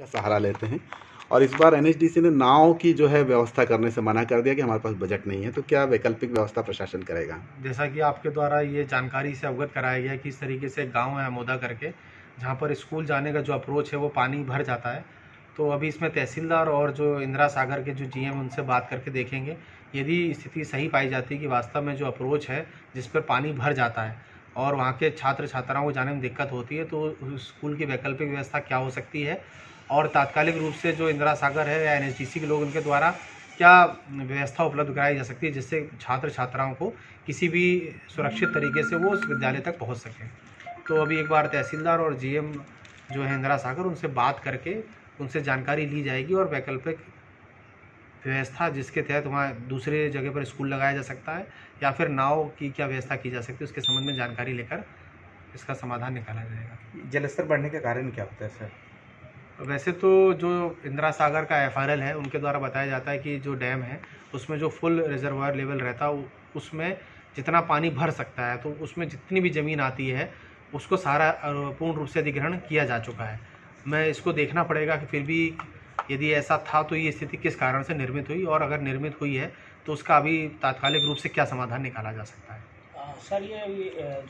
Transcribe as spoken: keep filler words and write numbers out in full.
का सहारा लेते हैं। और इस बार एन एच डी सी ने नाव की जो है व्यवस्था करने से मना कर दिया कि हमारे पास बजट नहीं है, तो क्या वैकल्पिक व्यवस्था प्रशासन करेगा? जैसा कि आपके द्वारा ये जानकारी से अवगत कराया गया कि इस तरीके से गांव है अमोदा करके, जहां पर स्कूल जाने का जो अप्रोच है वो पानी भर जाता है, तो अभी इसमें तहसीलदार और जो इंदिरा सागर के जो जी एम उनसे बात करके देखेंगे, यदि स्थिति सही पाई जाती है कि वास्तव में जो अप्रोच है जिस पर पानी भर जाता है और वहाँ के छात्र छात्राओं को जाने में दिक्कत होती है, तो स्कूल की वैकल्पिक व्यवस्था क्या हो सकती है और तात्कालिक रूप से जो इंदिरा सागर है या एन एच डी सी के लोग उनके द्वारा क्या व्यवस्था उपलब्ध कराई जा सकती है जिससे छात्र छात्राओं को किसी भी सुरक्षित तरीके से वो उस विद्यालय तक पहुंच सकें। तो अभी एक बार तहसीलदार और जीएम जो है इंदिरा सागर उनसे बात करके उनसे जानकारी ली जाएगी और वैकल्पिक व्यवस्था जिसके तहत वहाँ दूसरे जगह पर स्कूल लगाया जा सकता है या फिर नाव की क्या व्यवस्था की जा सकती है उसके संबंध में जानकारी लेकर इसका समाधान निकाला जाएगा। जलस्तर बढ़ने के कारण क्या होता है सर? वैसे तो जो इंदिरा सागर का एफ आर एल है उनके द्वारा बताया जाता है कि जो डैम है उसमें जो फुल रिजर्वायर लेवल रहता है उसमें जितना पानी भर सकता है, तो उसमें जितनी भी ज़मीन आती है उसको सारा पूर्ण रूप से अधिग्रहण किया जा चुका है। मैं इसको देखना पड़ेगा कि फिर भी यदि ऐसा था तो ये स्थिति किस कारण से निर्मित हुई और अगर निर्मित हुई है तो उसका अभी तात्कालिक रूप से क्या समाधान निकाला जा सकता है। आ, सर ये